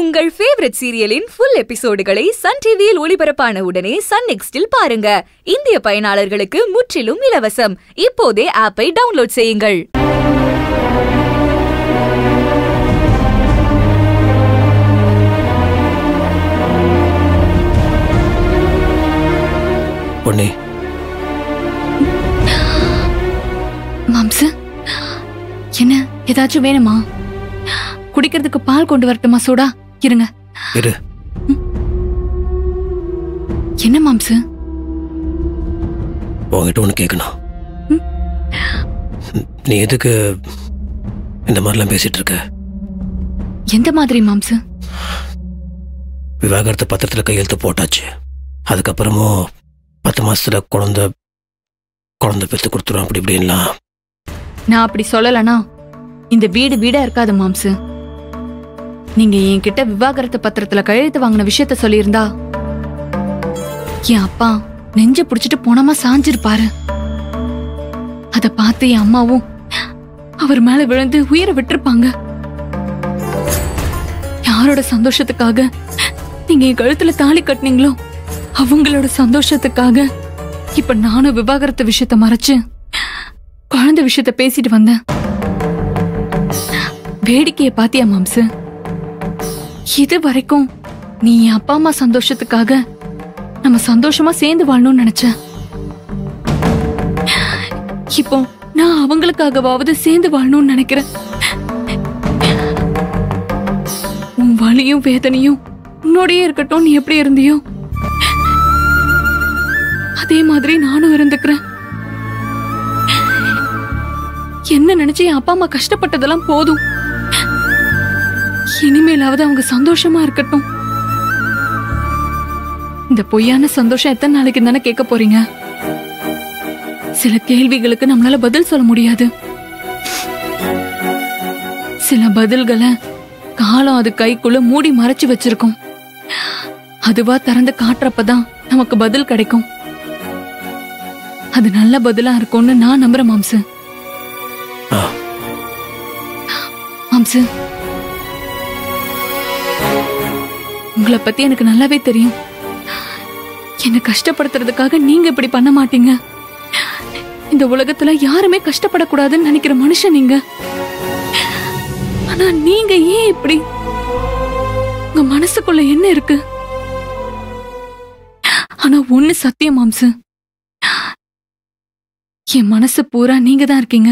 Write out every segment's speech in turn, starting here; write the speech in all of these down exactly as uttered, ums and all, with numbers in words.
உங்கள் ஃபேவரட் சீரியலின் ஃபுல் எபிசோடுகளை சன் டிவியில் ஒளிபரப்பான உடனே சன் நெக்ஸ்டில் பாருங்க. இந்திய பயனாளர்களுக்கு முற்றிலும் இலவசம். இப்போதே ஆப்பை டவுன்லோட் செய்யுங்கள். பொன்னி மாம்சா, என்ன ஏதாச்சும் வேணுமா? குடிக்கிறதுக்கு பால் கொண்டு வரட்டுமா? சோடா இருங்க. என்ன மாம்சு, உங்ககிட்ட ஒண்ணு கேட்கணும். நீ எதுக்கு இந்த மாதிரிலாம் பேசிட்டு இருக்க? எந்த மாதிரி மாம்சு? விவாகரத்து பத்திரத்துல கையெழுத்து போட்டாச்சு. அதுக்கப்புறமும் பத்து மாசத்துல குழந்தை குழந்தை பெற்று கொடுத்துரும் அப்படி இப்படின்லாம். நான் அப்படி சொல்லலனா இந்த வீடு வீடா இருக்காது மாம்சு. நீங்க என்கிட்ட விவாகரத்து பத்திரத்துல கையெழுத்து வாங்கின விஷயத்த சொல்லியிருந்தா என் அப்பா நெஞ்ச பிடிச்சிட்டு போனமா சாஞ்சிருப்பாரு. அத பார்த்து என் அம்மாவும் அவர் மேல விழுந்து உயிரை விட்டுருப்பாங்க. யாரோட சந்தோஷத்துக்காக நீங்க என் கழுத்துல தாலி கட்டினீங்களோ அவங்களோட சந்தோஷத்துக்காக இப்ப நானும் விவாகரத்து விஷயத்த மறைச்சு குழந்தை விஷயத்த பேசிட்டு வந்தேன். வேடிக்கையை பாத்தியா மாம்சு? இது வரைக்கும் நீ அப்பா அம்மா சந்தோஷத்துக்காக நம்ம சந்தோஷமா சேர்ந்து வாழணும்னு நினைச்ச. இப்போ நான் அவங்களுக்காகவாவது சேர்ந்து வாழணும்னு நினைக்கிறேன். உன் வலியும் வேதனையும் உன்னோடயே இருக்கட்டும். நீ எப்படி இருந்தியோ அதே மாதிரி நானும் இருந்துக்கிறேன். என்ன நினைச்சு என் அப்பா அம்மா கஷ்டப்பட்டதெல்லாம் போதும். இனிமேலாவது அவங்க சந்தோஷமா இருக்கட்டும். இந்த பொய்யான சந்தோஷம் எத்தனை நாளைக்கு தானே கேட்க போறீங்க? சில கேள்விகளுக்கு நம்மளால பதில் சொல்ல முடியாது. சில பதில்களை காலம் அது கைக்குள்ள மூடி மறைச்சு வச்சிருக்கோம். அதுவா திறந்து காட்டுறப்பதான் நமக்கு பதில் கிடைக்கும். அது நல்ல பதிலா இருக்கும்னு நான் நம்புறேன் மாம்சு. மாம்சு, உங்களை பத்தி எனக்கு நல்லாவே தெரியும். என்ன கஷ்டப்படுத்துறதுக்காக நீங்க இப்படி பண்ண மாட்டீங்க. இந்த உலகத்துல யாருமே கஷ்டப்படக்கூடாதுன்னு நினைக்கிற மனுஷன் நீங்க. ஆனா நீங்க ஏன் இப்படி? உங்க மனசுக்குள்ள என்ன இருக்கு? ஆனா ஒண்ணு சத்தியம் மாம்சு, என் மனசு பூரா நீங்க தான் இருக்கீங்க.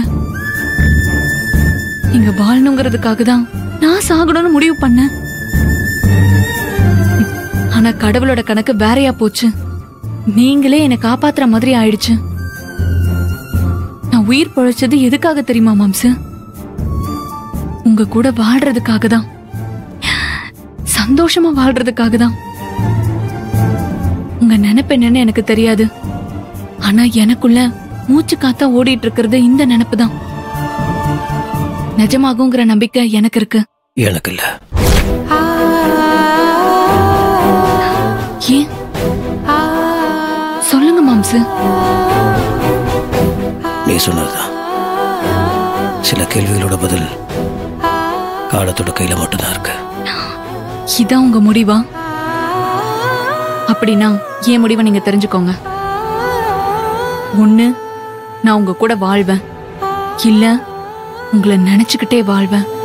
நீங்க வாழணுங்கிறதுக்காக தான் நான் சாகணும்னு முடிவு பண்ணேன். ஆனா கடவுளோட கணக்கு வேறையா போச்சு. நீங்களே என்னை காப்பாத்துற மாதிரி ஆயிடுச்சு. நான் உயிர் பொழைச்சது எதுக்காக தெரியுமா மாம்சு? உங்க கூட வாழ்றதுக்காக தான், சந்தோஷமா வாழ்றதுக்காக தான். உங்க நினைப்பு என்னன்னு எனக்கு தெரியாது. ஆனா எனக்குள்ள மூச்சு காத்தா ஓடிட்டு இருக்கிறது இந்த நினைப்பு தான். நிஜமாகுங்கிற நம்பிக்கை எனக்கு இருக்கு. எனக்கு இல்ல. ஏன் சொல்லுங்க மாம்சு. நீ சொன்னதுதான். சில கேள்விகளோட பதில் காலத்தோட கையில மட்டும்தான் இருக்கு. இதான் உங்க முடிவா? அப்படின்னா என் முடிவை நீங்க தெரிஞ்சுக்கோங்க. ஒண்ணு, நான் உங்க கூட வாழ்வேன், இல்ல உங்களை நினைச்சுக்கிட்டே வாழ்வேன்.